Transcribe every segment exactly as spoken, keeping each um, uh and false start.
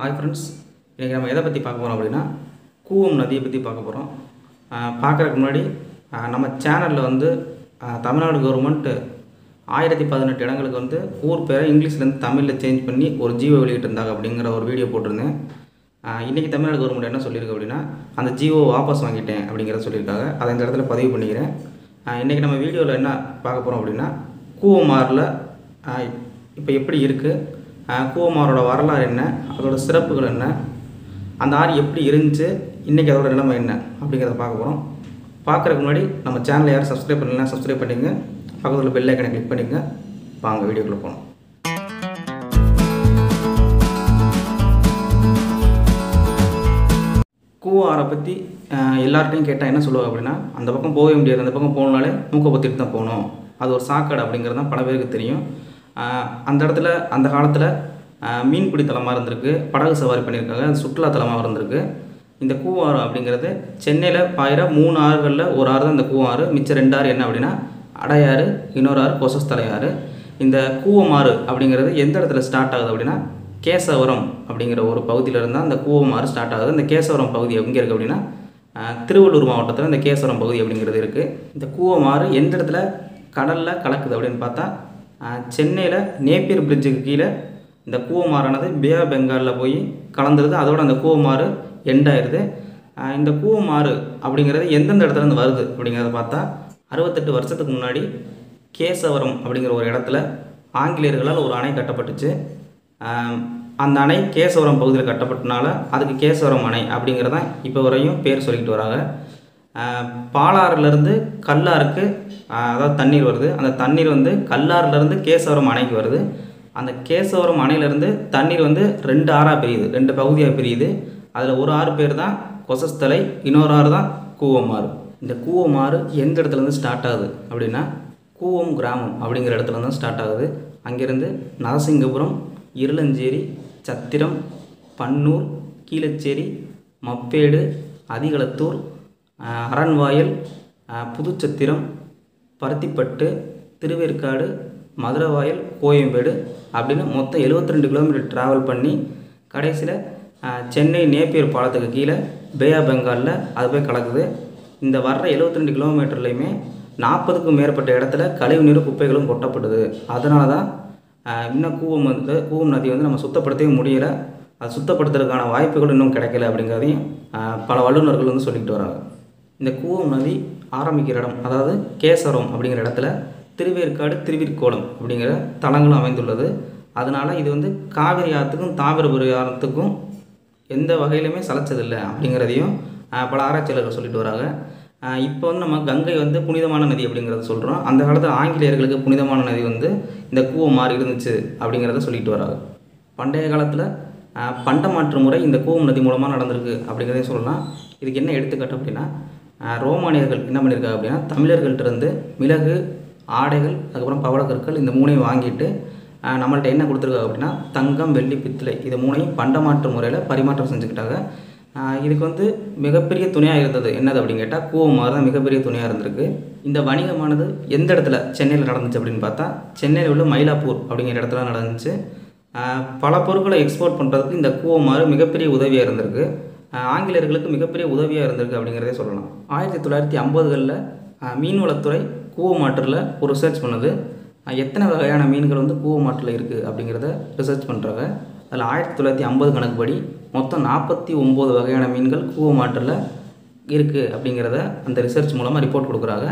Hi friends, இன்றைக்கி நம்ம எதை பற்றி பார்க்க போகிறோம் அப்படின்னா கூவம் நதியை பற்றி பார்க்க போகிறோம். பார்க்குறதுக்கு முன்னாடி நம்ம சேனலில் வந்து தமிழ்நாடு கவர்மெண்ட்டு ஆயிரத்தி பதினெட்டு இடங்களுக்கு வந்து ஊர் பேரை இங்கிலீஷ்லேருந்து தமிழில் சேஞ்ச் பண்ணி ஒரு ஜியோ வெளியிட்டிருந்தாங்க அப்படிங்கிற ஒரு வீடியோ போட்டிருந்தேன். இன்றைக்கி தமிழ்நாடு கவர்மெண்ட் என்ன சொல்லியிருக்கு அப்படின்னா அந்த ஜியோ வாபஸ் வாங்கிட்டேன் அப்படிங்கிறத சொல்லியிருக்காங்க. அதை இந்த இடத்துல பதிவு பண்ணிக்கிறேன். இன்றைக்கி நம்ம வீடியோவில் என்ன பார்க்க போகிறோம் அப்படின்னா கூவம் ஆறில் இப்போ எப்படி இருக்குது, கூவம் ஆறோட வரலாறு என்ன, அதோட சிறப்புகள் என்ன, அந்த ஆறு எப்படி இருந்துச்சு, இன்றைக்கி அதோட நிலைமை என்ன அப்படிங்கிறத பார்க்க போகிறோம். பார்க்குறதுக்கு முன்னாடி நம்ம சேனலை யாரும் சப்ஸ்கிரைப் பண்ணலாம், சப்ஸ்கிரைப் பண்ணிங்க, பக்கத்தில் பெல் ஐக்கனை கிளிக் பண்ணிங்க. வாங்க வீடியோக்குள்ளே போகணும். கூவம் ஆறை பற்றி எல்லார்ட்டையும் கேட்டால் என்ன சொல்லுவாங்க அப்படின்னா அந்த பக்கம் போகவே முடியாது, அந்த பக்கம் போகணுனாலே மூக்கை பற்றிட்டு தான் போகணும், அது ஒரு சாக்கடை அப்படிங்கிறது தான் பல பேருக்கு தெரியும். அந்த இடத்துல அந்த காலத்தில் மீன்பிடி தலமாக இருந்திருக்கு, படகு சவாரி பண்ணியிருக்காங்க, அது சுற்றுலா தலமாக இருந்திருக்கு. இந்த கூவம் ஆறு அப்படிங்கிறது சென்னையில் பாயிற மூணு ஆறுகளில் ஒரு ஆறு தான் இந்த கூவம் ஆறு. மிச்சம் ரெண்டு ஆறு என்ன அப்படின்னா அடையாறு, இன்னொரு ஆறு கொசஸ்தலையாறு. இந்த கூவம் ஆறு அப்படிங்கிறது எந்த இடத்துல ஸ்டார்ட் ஆகுது அப்படின்னா கேசவரம் அப்படிங்கிற ஒரு பகுதியிலிருந்து தான் இந்த கூவம் ஆறு ஸ்டார்ட் ஆகுது. இந்த கேசவரம் பகுதி எங்கே இருக்குது அப்படின்னா திருவள்ளூர் மாவட்டத்தில் இந்த கேசவரம் பகுதி அப்படிங்கிறது இருக்குது. இந்த கூவம் ஆறு எந்த இடத்துல கடலில் கலக்குது அப்படின்னு பார்த்தா சென்னையில் நேப்பியர் பிரிட்ஜுக்கு கீழே இந்த கூவம் ஆறானது பே ஆஃப் பெங்காலில் போய் கலந்துருது. அதோடு அந்த கூவம் ஆறு எண்டாயிருது. இந்த கூவம் ஆறு அப்படிங்கிறது எந்தெந்த இடத்துலேருந்து வருது அப்படிங்கிறத பார்த்தா அறுபத்தெட்டு வருஷத்துக்கு முன்னாடி கேசவரம் அப்படிங்கிற ஒரு இடத்துல ஆங்கிலேயர்களால் ஒரு அணை கட்டப்பட்டுச்சு. அந்த அணை கேசவரம் பகுதியில் கட்டப்பட்டனால அதுக்கு கேசவரம் அணை அப்படிங்கிறதான் இப்போ வரையும் பேர் சொல்லிக்கிட்டு வராங்க. பாலாறுலேருந்து கல்லாருக்கு அதாவது தண்ணீர் வருது. அந்த தண்ணீர் வந்து கல்லாறுலேருந்து கேசவரம் அணைக்கு வருது. அந்த கேசவரம் அணையிலேருந்து தண்ணீர் வந்து ரெண்டு ஆறாக பிரியுது, ரெண்டு பகுதியாக பிரியுது. அதில் ஒரு ஆறு பேர் தான் கொசஸ்தலை, இன்னொரு ஆறு தான் கூவம் ஆறு. இந்த கூவம் ஆறு எந்த இடத்துலேருந்து ஸ்டார்ட் ஆகுது அப்படின்னா கூவம் கிராமம் அப்படிங்கிற இடத்துலேருந்து தான் ஸ்டார்ட் ஆகுது. அங்கேருந்து நரசிங்கபுரம், இருளஞ்சேரி, சத்திரம், பன்னூர், கீழச்சேரி, மப்பேடு, அதிகளத்தூர், அரண்வாயல், புதுச்சத்திரம், பருத்திப்பட்டு, திருவேற்காடு, மதுரவாயல், கோயம்பேடு அப்படின்னு மொத்தம் எழுபத்தி ரெண்டு கிலோமீட்டர் ட்ராவல் பண்ணி கடைசியில் சென்னை நேப்பியர் பாலத்துக்கு கீழே பே ஆஃப் பெங்காலில் அது போய் கலக்குது. இந்த வர்ற எழுபத்தி ரெண்டு கிலோமீட்டர்லேயுமே நாற்பதுக்கும் மேற்பட்ட இடத்துல கழிவு நீர் குப்பைகளும் கொட்டப்படுது. அதனால தான் இன்னும் கூவம் வந்து கூவம் நதி வந்து நம்ம சுத்தப்படுத்தவே முடியலை. அது சுத்தப்படுத்துறதுக்கான வாய்ப்புகள் இன்னும் கிடைக்கல அப்படிங்கிறதையும் பல வல்லுநர்கள் வந்து சொல்லிக்கிட்டு வராங்க. இந்த கூவம் நதி ஆரம்பிக்கிற இடம் அதாவது கேசவரம் அப்படிங்கிற இடத்துல திருவேற்காடு, திருவிற்கோளம் அப்படிங்கிற தலங்களும் அமைந்துள்ளது. அதனால் இது வந்து காவிரி ஆற்றுக்கும் தாமிரபுரி ஆற்றுக்கும் எந்த வகையிலுமே சலைச்சதில்லை அப்படிங்கிறதையும் பல ஆராய்ச்சியாளர்கள் சொல்லிட்டு வராங்க. இப்போ வந்து நம்ம கங்கை வந்து புனிதமான நதி அப்படிங்கிறத சொல்கிறோம். அந்த காலத்தில் ஆங்கிலேயர்களுக்கு புனிதமான நதி வந்து இந்த கூவம் ஆறு இருந்துச்சு அப்படிங்கிறத சொல்லிட்டு வராங்க. பண்டைய காலத்தில் பண்டமாற்று முறை இந்த கூவம் நதி மூலமாக நடந்திருக்கு அப்படிங்கிறதையும் சொல்லலாம். இதுக்கு என்ன எடுத்துக்காட்டு அப்படின்னா ரோமானியர்கள் என்ன பண்ணியிருக்காங்க அப்படின்னா தமிழர்கள்ட்டிருந்து மிளகு, ஆடைகள், அதுக்கப்புறம் பவளக்கற்கள் இந்த மூணையும் வாங்கிட்டு நம்மள்கிட்ட என்ன கொடுத்துருக்காங்க அப்படின்னா தங்கம், வெள்ளி, பித்தளை இது மூணையும் பண்டமாற்று முறையில் பரிமாற்றம் செஞ்சுக்கிட்டாங்க. இதுக்கு வந்து மிகப்பெரிய துணையாக இருந்தது என்னது அப்படின்னு கேட்டால் கூவம் ஆறு தான் மிகப்பெரிய துணையாக இருந்திருக்கு. இந்த வணிகமானது எந்த இடத்துல சென்னையில் நடந்துச்சு அப்படின்னு பார்த்தா சென்னையில் உள்ள மயிலாப்பூர் அப்படிங்கிற இடத்துல நடந்துச்சு. பல பொருட்களை எக்ஸ்போர்ட் பண்ணுறதுக்கு இந்த கூவம் ஆறு மிகப்பெரிய உதவியாக இருந்திருக்கு, ஆங்கிலேயர்களுக்கு மிகப்பெரிய உதவியாக இருந்திருக்கு அப்படிங்கிறதே சொல்லலாம். ஆயிரத்தி தொள்ளாயிரத்தி ஐம்பதுகளில் மீன்வளத்துறை கூவம் ஆற்றில் ஒரு ரிசர்ச் பண்ணுது. எத்தனை வகையான மீன்கள் வந்து கூவம் ஆற்றில் இருக்குது அப்படிங்கிறத ரிசர்ச் பண்ணுறாங்க. அதில் ஆயிரத்தி தொள்ளாயிரத்தி ஐம்பது கணக்குப்படி மொத்தம் நாற்பத்தி ஒம்பது வகையான மீன்கள் கூவம் ஆற்றில் இருக்குது அப்படிங்கிறத அந்த ரிசர்ச் மூலமாக ரிப்போர்ட் கொடுக்குறாங்க.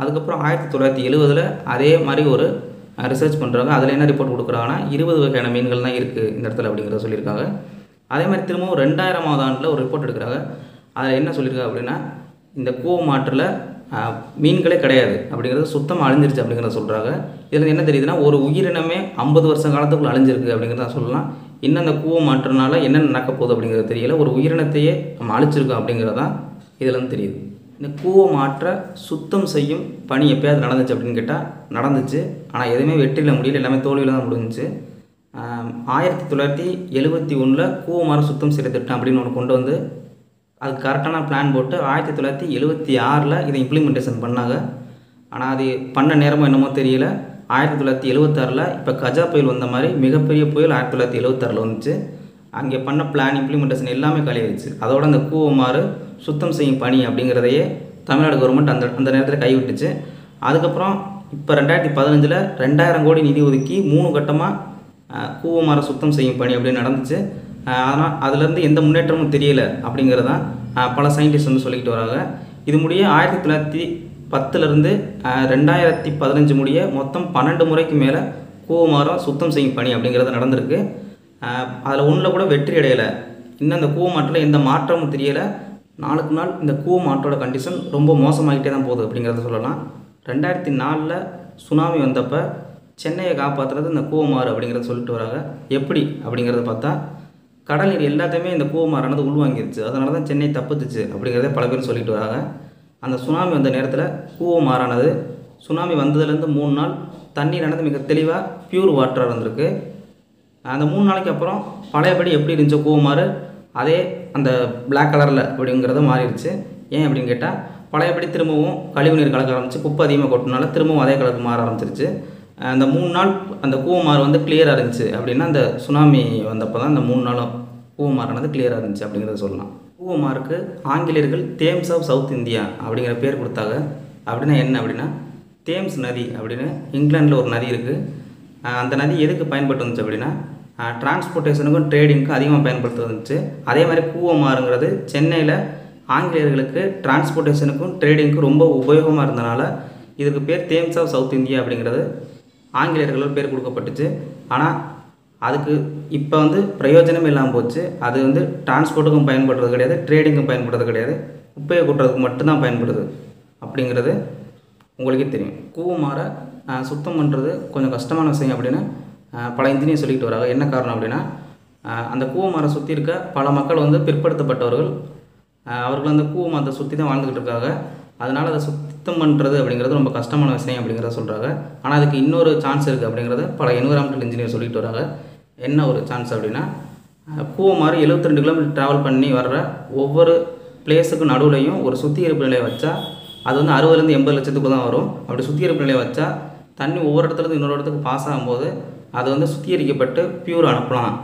அதுக்கப்புறம் ஆயிரத்தி தொள்ளாயிரத்தி எழுபதில் அதே மாதிரி ஒரு ரிசர்ச் பண்ணுறாங்க. அதில் என்ன ரிப்போர்ட் கொடுக்குறாங்கன்னா இருபது வகையான மீன்கள் தான் இருக்குது இந்த இடத்துல அப்படிங்கிறத சொல்லியிருக்காங்க. அதே மாதிரி திரும்பவும் ரெண்டாயிரமாவது ஆண்டில் ஒரு ரிப்போர்ட் எடுக்கிறாங்க. அதில் என்ன சொல்லியிருக்காங்க அப்படின்னா இந்த கூவம் ஆற்றில் மீன்களே கிடையாது அப்படிங்கிறது சுத்தமாக அழிஞ்சிருச்சு அப்படிங்கிறத சொல்கிறாங்க. இதில் என்ன தெரியுதுன்னா ஒரு உயிரினமே ஐம்பது வருஷ காலத்துக்குள்ளே அழிஞ்சிருக்கு அப்படிங்கிறத சொல்லலாம். இன்னும் அந்த கூவம் ஆற்றினால என்ன நடக்க போகுது அப்படிங்கிறது தெரியல, ஒரு உயிரினத்தையே நம்ம அழிச்சிருக்கோம் அப்படிங்கிறதான் இதிலேருந்து தெரியுது. இந்த கூவம் ஆற்றை சுத்தம் செய்யும் பணி எப்போயாவது நடந்துச்சு அப்படின்னு கேட்டால் நடந்துச்சு, ஆனால் எதுவுமே வெற்றியில் முடியல, எல்லாமே தோல்வியில் தான் முடிஞ்சிச்சு. ஆயிரத்தி தொள்ளாயிரத்தி எழுபத்தி ஒன்றில் கூவம் ஆறு சுத்தம் செய்கிற திட்டம் அப்படின்னு ஒன்று கொண்டு வந்து அது கரெக்டான பிளான் போட்டு ஆயிரத்தி தொள்ளாயிரத்தி எழுபத்தி ஆறில் இதை இம்ப்ளிமெண்டேஷன் பண்ணாங்க. ஆனால் அது பண்ண நேரமும் என்னமோ தெரியல. ஆயிரத்தி தொள்ளாயிரத்தி எழுபத்தாறில் இப்போ கஜா புயல் வந்த மாதிரி மிகப்பெரிய புயல் ஆயிரத்தி தொள்ளாயிரத்தி எழுபத்தாறில் வந்துச்சு. அங்கே பண்ண பிளான் இம்ப்ளிமெண்டேஷன் எல்லாமே கலையாயிடுச்சு. அதோட அந்த கூவமாறு சுத்தம் செய்யும் பணி அப்படிங்கிறதையே தமிழ்நாடு கவர்மெண்ட் அந்த அந்த நேரத்தில் கைவிட்டுச்சு. அதுக்கப்புறம் இப்போ ரெண்டாயிரத்தி பதினஞ்சில் ரெண்டாயிரம் கோடி நிதி ஒதுக்கி மூணு கட்டமாக கூவமாறு சுத்தம் செய்யும் பணி அப்படின்னு நடந்துச்சு. ஆனால் அதுலேருந்து எந்த முன்னேற்றமும் தெரியலை அப்படிங்கிறதான் பல சயின்டிஸ்ட் வந்து சொல்லிக்கிட்டு வராங்க. இது முடிய ஆயிரத்தி தொள்ளாயிரத்தி பத்துலேருந்து ரெண்டாயிரத்தி பதினஞ்சு முடிய மொத்தம் பன்னெண்டு முறைக்கு மேலே கூவமாரம் சுத்தம் செய்யும் பணி அப்படிங்கிறது நடந்திருக்கு. அதில் ஒன்றில் கூட வெற்றி அடையலை. இன்னும் அந்த கூவமாற்றில் எந்த மாற்றமும் தெரியலை. நாளுக்கு நாள் இந்த கூவமாற்றோட கண்டிஷன் ரொம்ப மோசமாகிட்டே தான் போகுது அப்படிங்கிறத சொல்லலாம். ரெண்டாயிரத்தி நாலில் சுனாமி வந்தப்போ சென்னையை காப்பாற்றுறது இந்த கூவமாறு அப்படிங்கிறத சொல்லிட்டு வராங்க. எப்படி அப்படிங்கிறத பார்த்தா கடல் நீர் எல்லாத்தையுமே இந்த கூவமாறானது உள்வாங்கிருச்சு. அதனால தான் சென்னை தப்புத்துச்சு அப்படிங்கிறத பல பேர் சொல்லிட்டு வராங்க. அந்த சுனாமி வந்த நேரத்தில் கூவமாறானது சுனாமி வந்ததுலேருந்து மூணு நாள் தண்ணீரானது மிக தெளிவாக பியூர் வாட்டராக இருந்திருக்கு. அந்த மூணு நாளைக்கு அப்புறம் பழையபடி எப்படி இருந்துச்சோ கூவமாறு அதே அந்த பிளாக் கலரில் அப்படிங்கிறத மாறிடுச்சு. ஏன் அப்படின்னு கேட்டால் பழையபடி திரும்பவும் கழிவு நீர் கலக்க ஆரம்பிச்சு, குப்பை அதிகமாக கொட்டினால திரும்பவும் அதே கலருக்கு மாற ஆரம்பிச்சிருச்சு. அந்த மூணு நாள் அந்த கூவமாறு வந்து கிளியராக இருந்துச்சு அப்படின்னா அந்த சுனாமி வந்தப்போ தான் அந்த மூணு நாளும் கூவமாறானது கிளியராக இருந்துச்சு அப்படிங்கிறத சொல்லலாம். கூவமாருக்கு ஆங்கிலேயர்கள் தேம்ஸ் ஆஃப் சவுத் இந்தியா அப்படிங்கிற பேர் கொடுத்தாங்க. அப்படின்னா என்ன அப்படின்னா தேம்ஸ் நதி அப்படின்னு இங்கிலாண்டில் ஒரு நதி இருக்குது. அந்த நதி எதுக்கு பயன்பட்டு வந்துச்சு அப்படின்னா டிரான்ஸ்போர்ட்டேஷனுக்கும் ட்ரேடிங்க்கும் அதிகமாக பயன்படுத்தி வந்துச்சு. அதே மாதிரி கூவமாறுங்கிறது சென்னையில் ஆங்கிலேயர்களுக்கு டிரான்ஸ்போர்ட்டேஷனுக்கும் ட்ரேடிங்க்கும் ரொம்ப உபயோகமாக இருந்தனால இதுக்கு பேர் தேம்ஸ் ஆஃப் சவுத் இந்தியா அப்படிங்கிறது ஆங்கிலேயர்களால் பேர் கொடுக்கப்பட்டுச்சு. ஆனால் அதுக்கு இப்போ வந்து பிரயோஜனம் இல்லாமல் போச்சு. அது வந்து டிரான்ஸ்போர்ட்டுக்கும் பயன்படுறது கிடையாது, ட்ரேடிங்க்கும் பயன்படுறது கிடையாது, குப்பையை கூட்டுறதுக்கு மட்டும்தான் பயன்படுது அப்படிங்கிறது உங்களுக்கே தெரியும். கூவமாற சுத்தம் பண்ணுறது கொஞ்சம் கஷ்டமான விஷயம் அப்படின்னு பல இன்ஜினியர் சொல்லிக்கிட்டு வராங்க. என்ன காரணம் அப்படின்னா அந்த கூவமாற சுற்றி இருக்க பல மக்கள் வந்து பிற்படுத்தப்பட்டவர்கள். அவர்கள் அந்த கூவமாரத்தை சுற்றி தான் வாழ்ந்துக்கிட்டு இருக்காங்க. அதனால் அதை சுத்தம் பண்ணுறது அப்படிங்கிறது ரொம்ப கஷ்டமான விஷயம் அப்படிங்கிறத சொல்கிறாங்க. ஆனால் அதுக்கு இன்னொரு சான்ஸ் இருக்குது அப்படிங்கிறத பல என்விரான்மெண்டல் இன்ஜினியர் சொல்லிட்டு வராங்க. என்ன ஒரு சான்ஸ் அப்படின்னா கூவமாறு எழுபத்தி ரெண்டு கிலோமீட்டர் ட்ராவல் பண்ணி வர்ற ஒவ்வொரு பிளேஸுக்கு நடுவுலையும் ஒரு சுத்திகரிப்பு நிலையை வச்சா அது வந்து அறுபதுலேருந்து எண்பது லட்சத்துக்கு தான் வரும். அப்படி சுத்திகரிப்பு நிலையை வச்சா தண்ணி ஒவ்வொரு இடத்துலேருந்து இன்னொரு இடத்துக்கு பாஸ் ஆகும்போது அது வந்து சுத்திகரிக்கப்பட்டு பியூர் அனுப்பலாம்,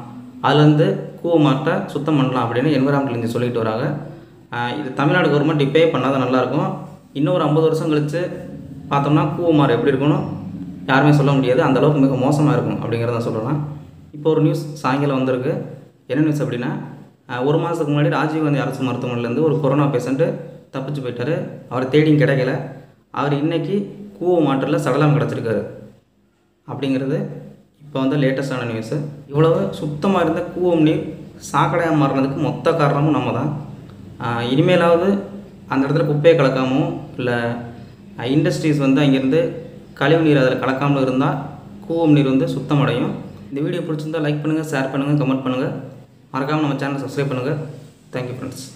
அதுலேருந்து கூவமாற்ற சுத்தம் பண்ணலாம் அப்படின்னு என்விரான்மெண்டல் இன்ஜினியர் சொல்லிட்டு வராங்க. இது தமிழ்நாடு கவர்மெண்ட் இப்போயே பண்ணால் தான் நல்லாயிருக்கும். இன்னும் ஒரு ஐம்பது வருஷம் கழித்து பார்த்தோம்னா கூவமாறு எப்படி இருக்கணும் யாருமே சொல்ல முடியாது. அந்தளவுக்கு மிக மோசமாக இருக்கும் அப்படிங்கிறத சொல்லலாம். இப்போ ஒரு நியூஸ் சாயங்காலம் வந்திருக்கு. என்ன நியூஸ் அப்படின்னா ஒரு மாதத்துக்கு முன்னாடி ராஜீவ்காந்தி அரசு மருத்துவமனையிலேருந்து ஒரு கொரோனா பேஷண்ட்டு தப்பிச்சு போயிட்டார். அவரை தேடியும் கிடைக்கல. அவர் இன்றைக்கி கூவமாற்றில் சடலம் கிடச்சிருக்காரு அப்படிங்கிறது இப்போ வந்து லேட்டஸ்டான நியூஸு. இவ்வளவு சுத்தமாக இருந்த கூவம் நீர் சாக்கடையாக மாறினதுக்கு மொத்த காரணமும் நம்ம தான். இனிமேலாவது அந்த இடத்துல குப்பையை கலக்காமல் இல்லை இண்டஸ்ட்ரீஸ் வந்து அங்கேருந்து கழிவு நீர் அதில் கலக்காமல் இருந்தால் கூவம் நீர் வந்து சுத்தமடையும். இந்த வீடியோ பிடிச்சிருந்தால் லைக் பண்ணுங்கள், ஷேர் பண்ணுங்கள், கமெண்ட் பண்ணுங்கள். மறக்காமல் நம்ம சேனலை சப்ஸ்கிரைப் பண்ணுங்கள். Thank you friends.